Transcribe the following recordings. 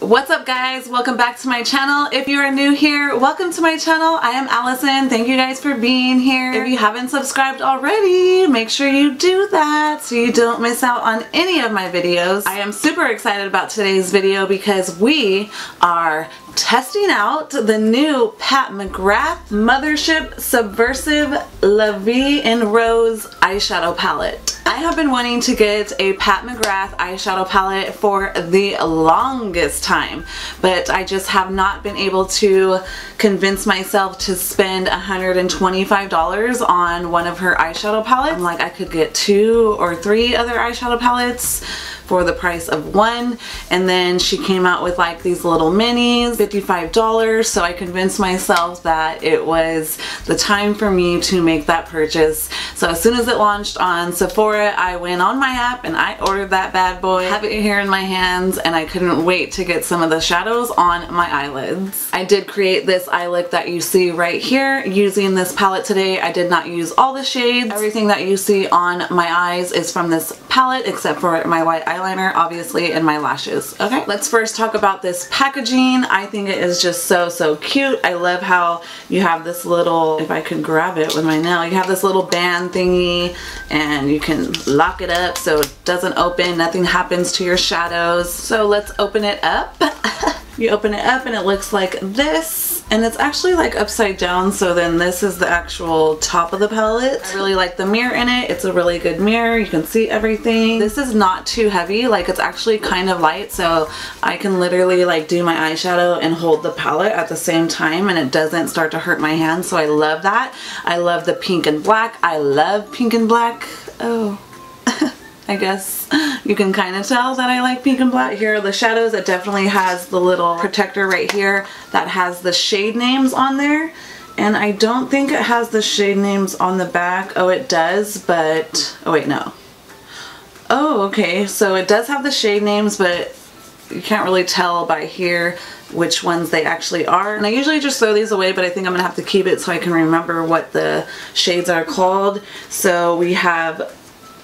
What's up guys, welcome back to my channel. If you are new here, welcome to my channel. I am Allison. Thank you guys for being here. If you haven't subscribed already, make sure you do that so you don't miss out on any of my videos. I am super excited about today's video because we are testing out the new Pat McGrath Mothership Subversive La Vie En Rose eyeshadow palette. I have been wanting to get a Pat McGrath eyeshadow palette for the longest time, but I just have not been able to convince myself to spend $125 on one of her eyeshadow palettes. I'm like, I could get 2 or 3 other eyeshadow palettes for the price of one, and then she came out with like these little minis, $55, so I convinced myself that it was the time for me to make that purchase. So as soon as it launched on Sephora, I went on my app and I ordered that bad boy. I have it here in my hands and I couldn't wait to get some of the shadows on my eyelids. I did create this eye look that you see right here using this palette today. I did not use all the shades. Everything that you see on my eyes is from this palette except for my white eyeliner, obviously, and my lashes. Okay, let's first talk about this packaging. I think it is just so cute. I love how you have this little, if I could grab it with my nail, you have this little band thingy and you can lock it up so it doesn't open, nothing happens to your shadows. So let's open it up. You open it up and it looks like this, and it's actually like upside down, so then this is the actual top of the palette. I really like the mirror in it. It's a really good mirror. You can see everything. This is not too heavy, like it's actually kind of light, so I can literally like do my eyeshadow and hold the palette at the same time and it doesn't start to hurt my hand, so I love that. I love the pink and black. I love pink and black. Oh, I guess you can kind of tell that I like pink and black. Here are the shadows. It definitely has the little protector right here that has the shade names on there. And I don't think it has the shade names on the back. Oh, it does, but, oh wait, no. Oh, okay, so it does have the shade names, but you can't really tell by here which ones they actually are. And I usually just throw these away, but I think I'm gonna have to keep it so I can remember what the shades are called. So we have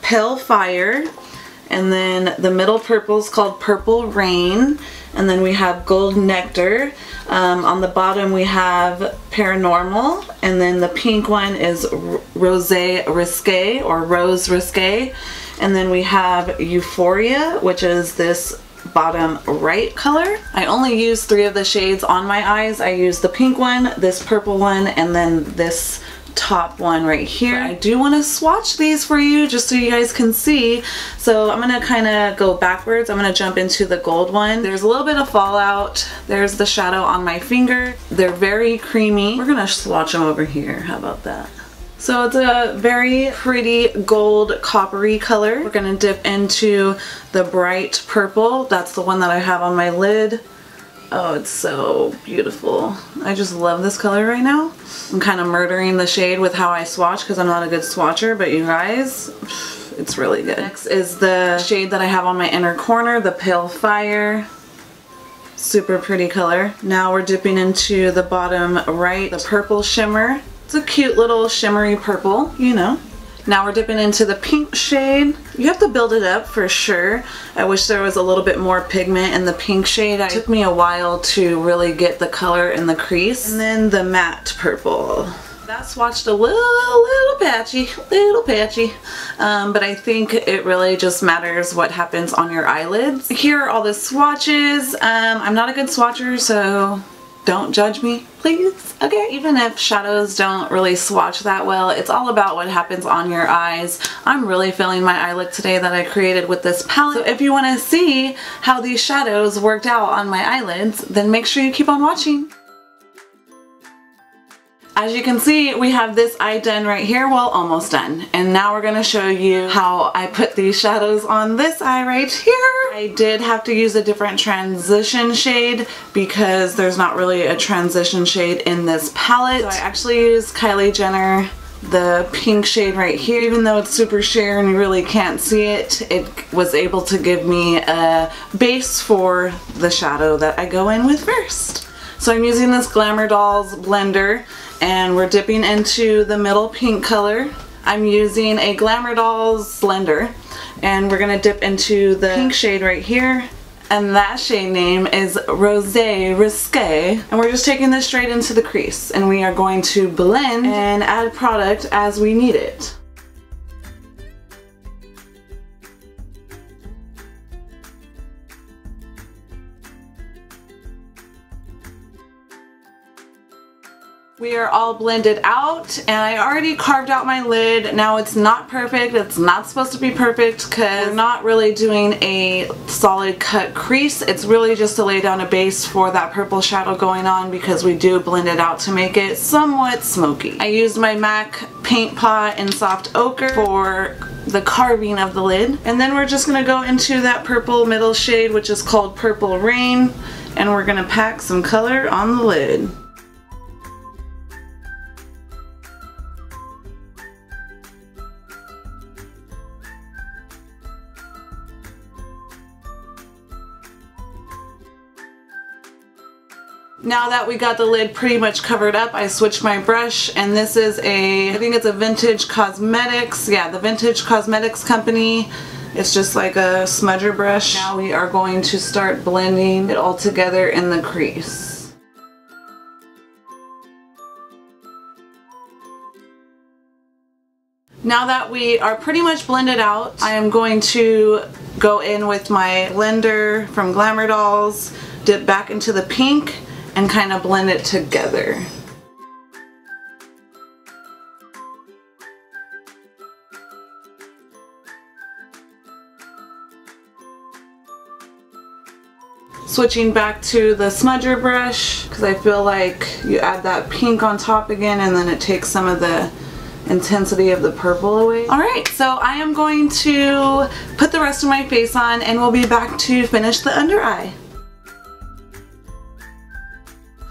Pale Fire, and then the middle purple is called Purple Rain, and then we have Gold Nectar. On the bottom we have Paranormal, and then the pink one is Rosé Risqué or Rose Risqué, and then we have Euphoria, which is this bottom right color. I only use 3 of the shades on my eyes. I use the pink one, this purple one, and then this top one right here. I do want to swatch these for you just so you guys can see. So I'm going to kind of go backwards. I'm going to jump into the gold one. There's a little bit of fallout. There's the shadow on my finger. They're very creamy. We're going to swatch them over here. How about that? So it's a very pretty gold coppery color. We're going to dip into the bright purple. That's the one that I have on my lid. Oh, it's so beautiful. I just love this color right now. I'm kind of murdering the shade with how I swatch because I'm not a good swatcher, but you guys, it's really good. Next is the shade that I have on my inner corner, the Pale Fire. Super pretty color. Now we're dipping into the bottom right, the purple shimmer. It's a cute little shimmery purple, you know. Now we're dipping into the pink shade. You have to build it up for sure. I wish there was a little bit more pigment in the pink shade. It took me a while to really get the color in the crease. And then the matte purple. That swatched a little patchy, but I think it really just matters what happens on your eyelids. Here are all the swatches. I'm not a good swatcher, so don't judge me, please. Okay, even if shadows don't really swatch that well, it's all about what happens on your eyes. I'm really feeling my eye look today that I created with this palette. So if you want to see how these shadows worked out on my eyelids, then make sure you keep on watching. As you can see, we have this eye done right here, well, almost done. And now we're gonna show you how I put these shadows on this eye right here. I did have to use a different transition shade because there's not really a transition shade in this palette. So I actually used Kylie Jenner, the pink shade right here. Even though it's super sheer and you really can't see it, it was able to give me a base for the shadow that I go in with first. So I'm using this Glamour Dolls blender, and we're dipping into the middle pink color. I'm using a Glamour Dolls blender, and we're gonna dip into the pink shade right here. and that shade name is Rosé Risqué. And we're just taking this straight into the crease, and we are going to blend and add product as we need it. We are all blended out, and I already carved out my lid. Now it's not perfect. It's not supposed to be perfect because we're not really doing a solid cut crease. It's really just to lay down a base for that purple shadow going on, because we do blend it out to make it somewhat smoky. I used my MAC Paint Pot in Soft Ochre for the carving of the lid. And then we're just going to go into that purple middle shade, which is called Purple Rain, and we're going to pack some color on the lid. Now that we got the lid pretty much covered up, I switched my brush, and this is I think it's a Vintage Cosmetics, yeah, the Vintage Cosmetics Company. It's just like a smudger brush. Now we are going to start blending it all together in the crease. Now that we are pretty much blended out, I am going to go in with my blender from Glamour Dolls, dip back into the pink, and kind of blend it together. Switching back to the smudger brush, because I feel like you add that pink on top again and then it takes some of the intensity of the purple away. Alright, so I am going to put the rest of my face on, and we'll be back to finish the under eye.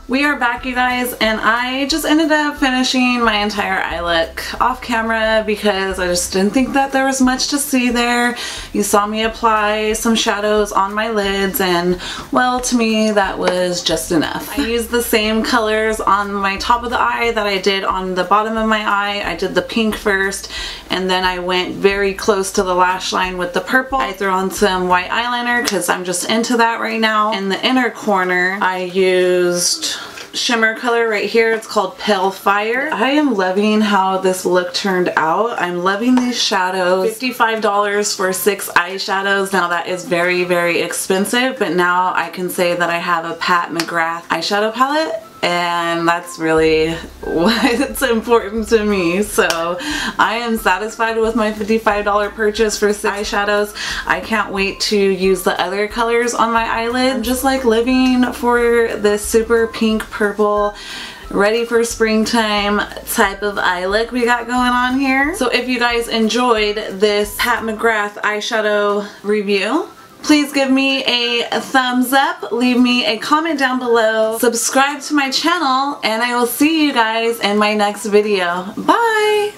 We are back, you guys, and I just ended up finishing my entire eye look off camera because I just didn't think that there was much to see there. You saw me apply some shadows on my lids, and well, to me that was just enough. I used the same colors on my top of the eye that I did on the bottom of my eye. I did the pink first, and then I went very close to the lash line with the purple. I threw on some white eyeliner because I'm just into that right now. In the inner corner, I used shimmer color right here. It's called Pale Fire. I am loving how this look turned out. I'm loving these shadows. $55 for 6 eyeshadows. Now that is very, very expensive, but now I can say that I have a Pat McGrath eyeshadow palette, and that's really what's important to me. So I am satisfied with my $55 purchase for 6 eyeshadows. I can't wait to use the other colors on my eyelid. I'm just like living for this super pink purple, ready for springtime type of eye look we got going on here. So if you guys enjoyed this Pat McGrath eyeshadow review, please give me a thumbs up, leave me a comment down below, subscribe to my channel, and I will see you guys in my next video. Bye!